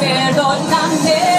Perdóname.